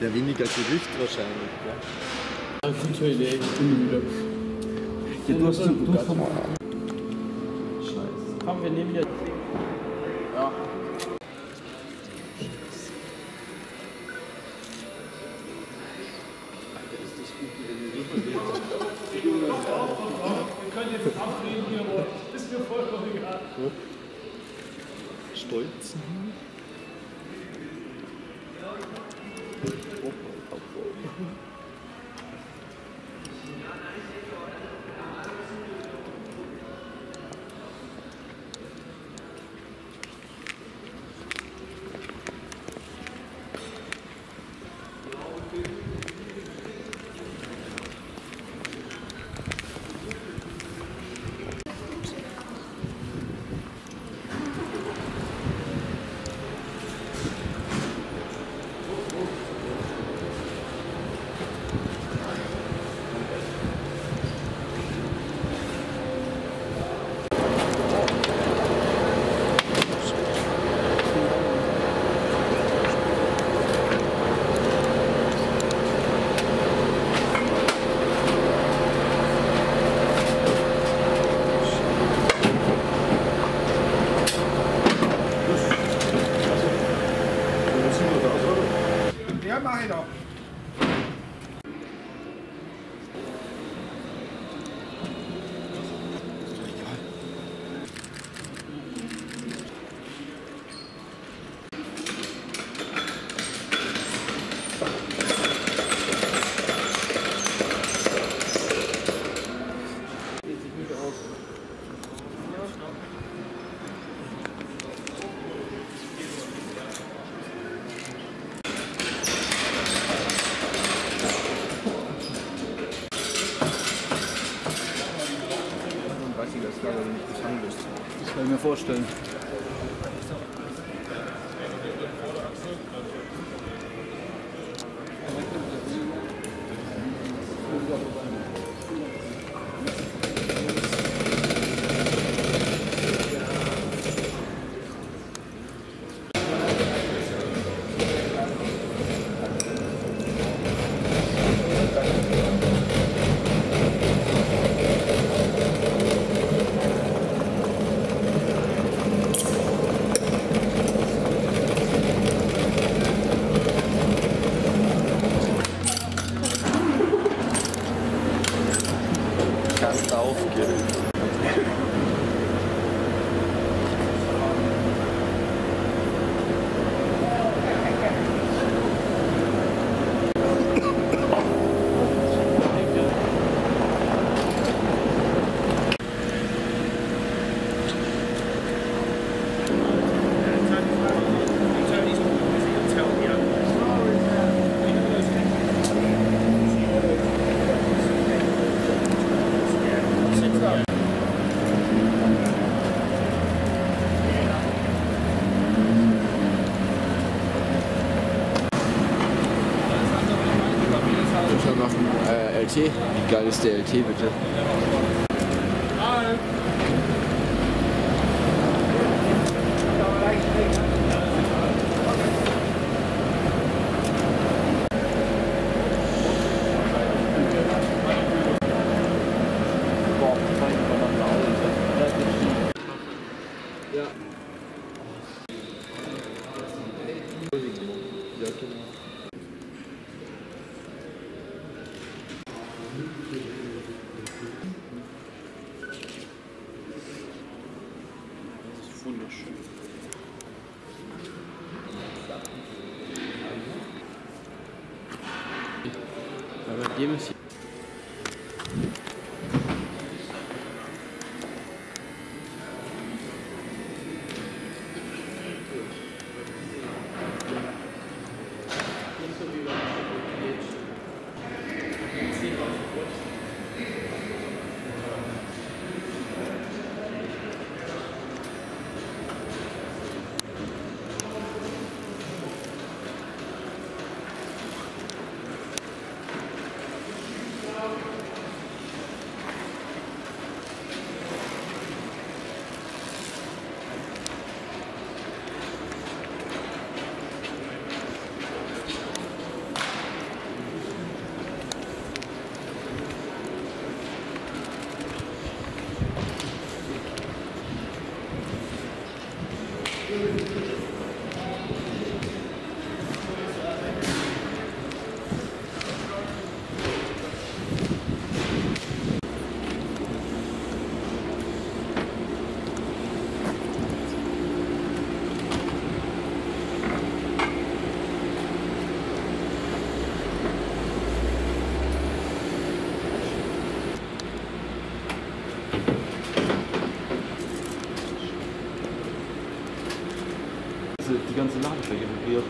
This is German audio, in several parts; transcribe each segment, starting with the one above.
Ja, weniger Gewicht wahrscheinlich. Ja. Ich bin zur Idee, ich bin müde. Ja, du hast einen Bugatti. Scheiße. Komm, wir nehmen jetzt. Ja. Wir können jetzt abreden hier, aber ist mir vollkommen egal. Stolzen. Das kann ich mir vorstellen. LT? Wie geil ist der LT bitte? Wunderschön. Aber dem ist hier. Kaffee probiert.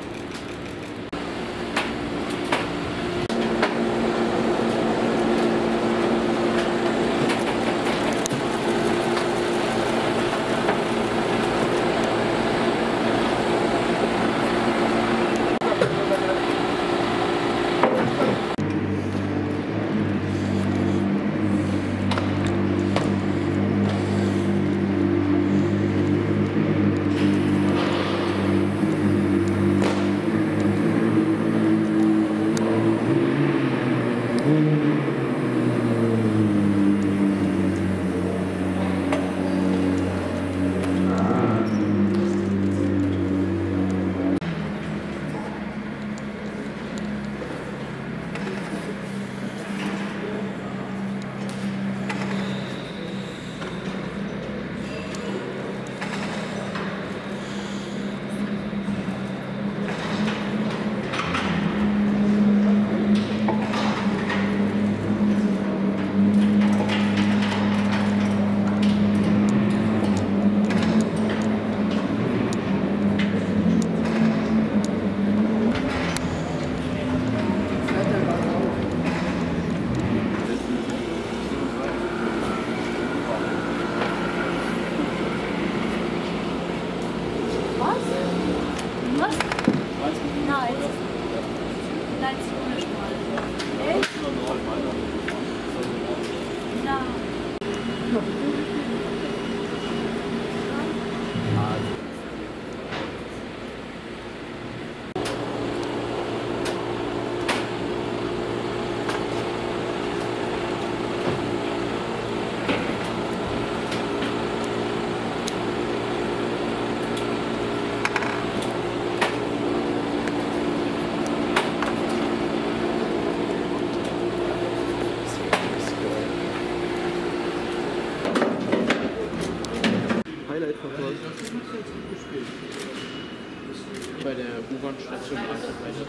Bei der U-Bahn-Station anzubrechen.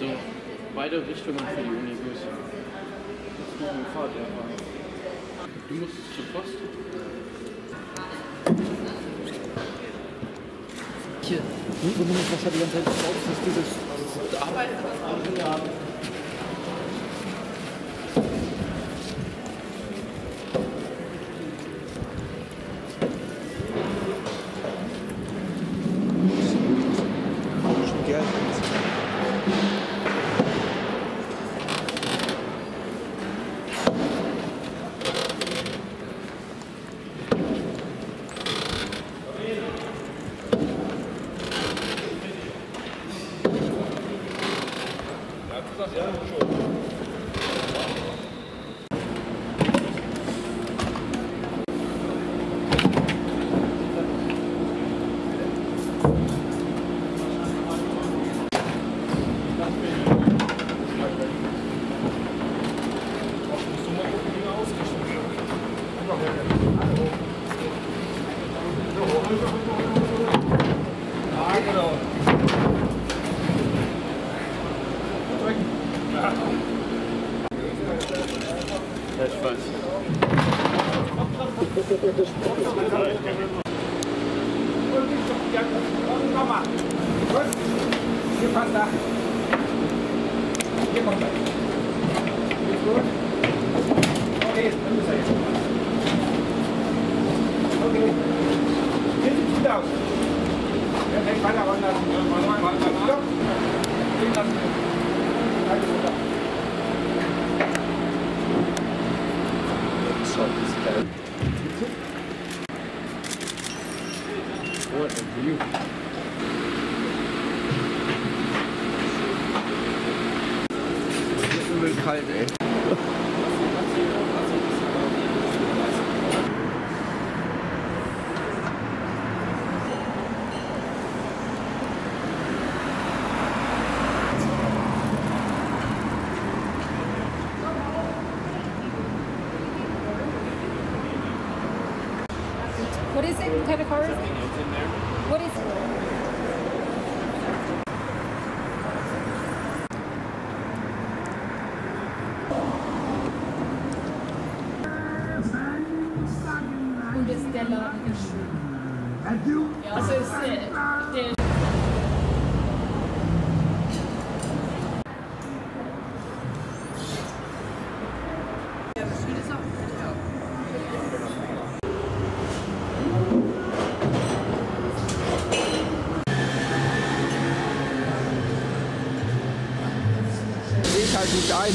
So, beide Richtungen für die Unigröße. Du musst zur Post. Hier, du musst das die ganze Zeit drauf, dass dieses Arbeit haben. What is it? What kind of car is it? What is it? Und ist der Laden schön? Also ist der halt nicht ein.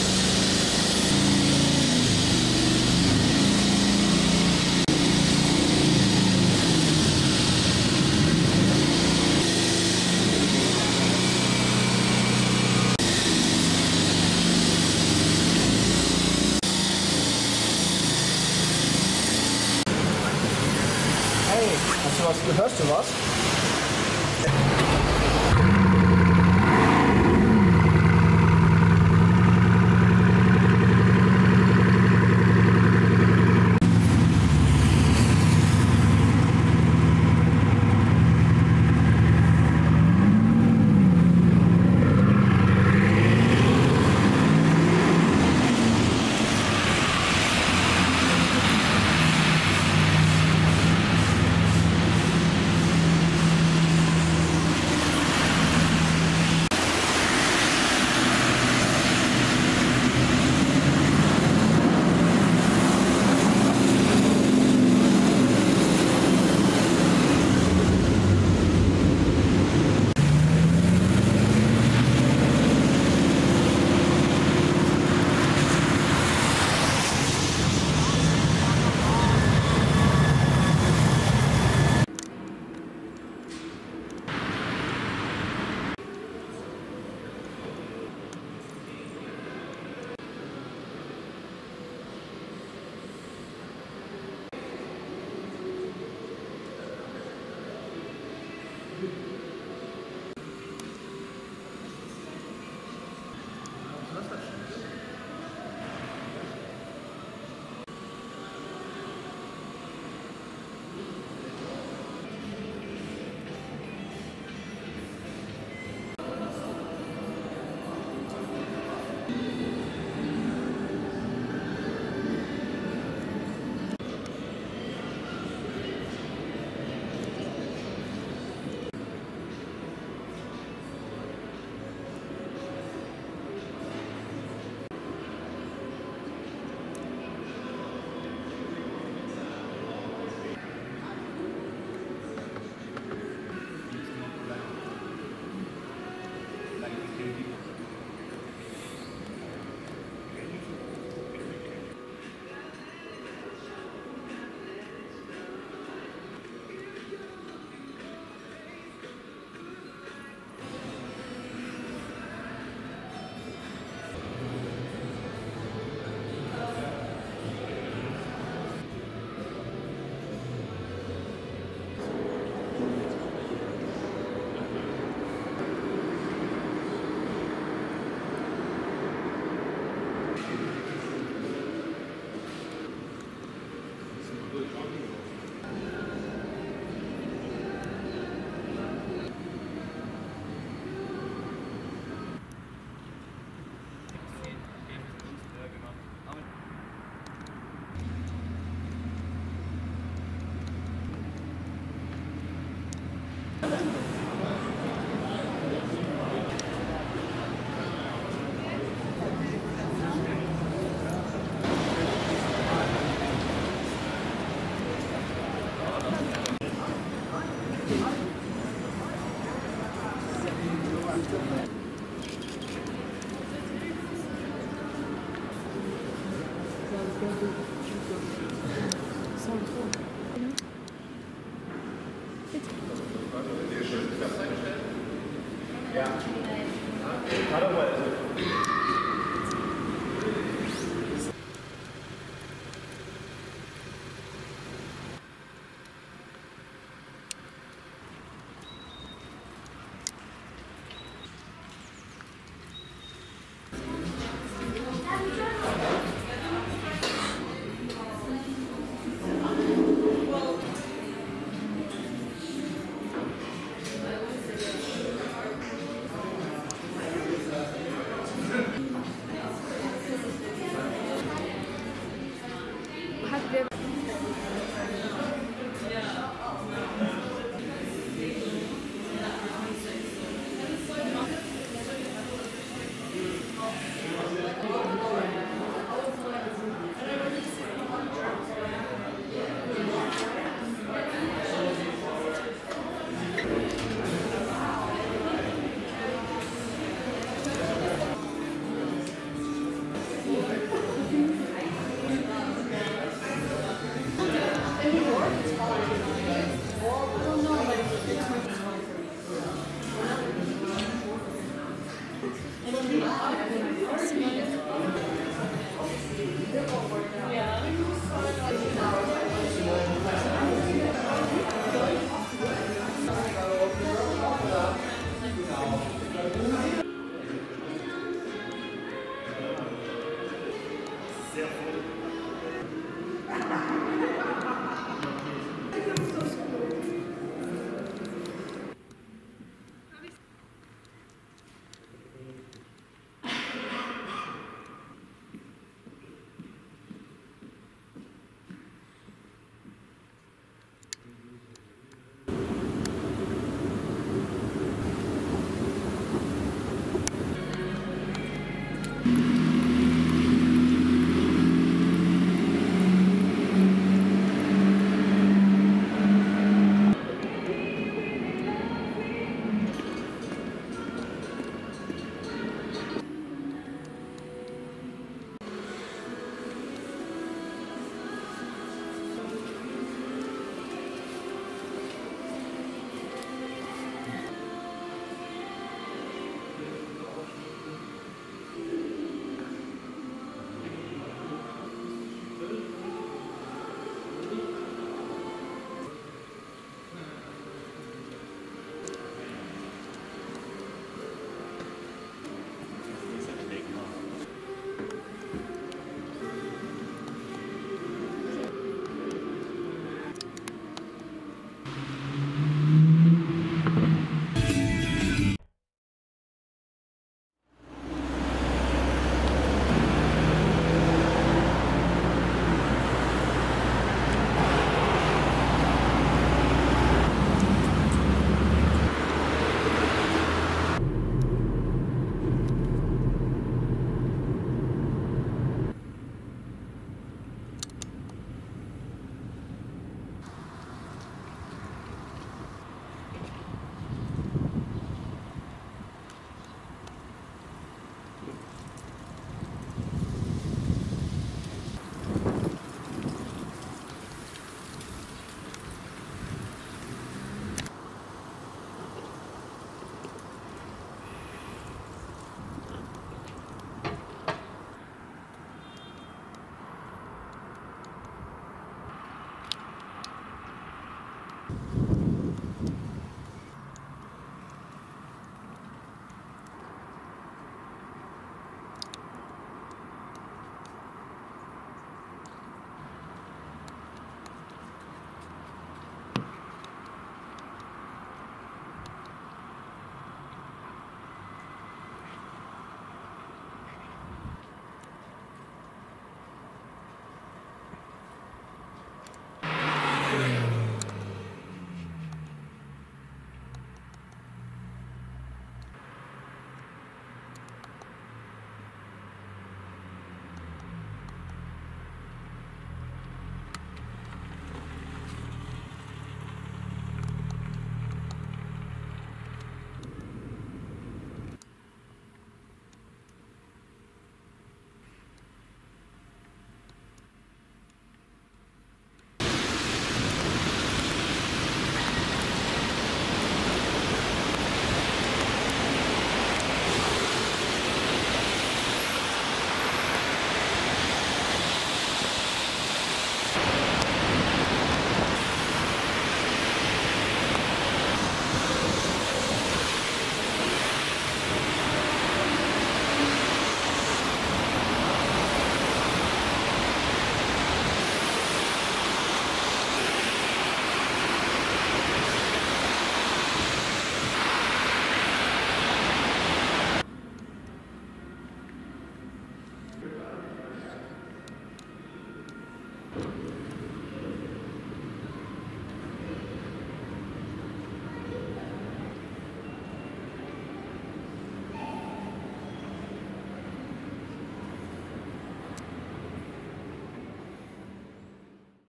Hörst du was?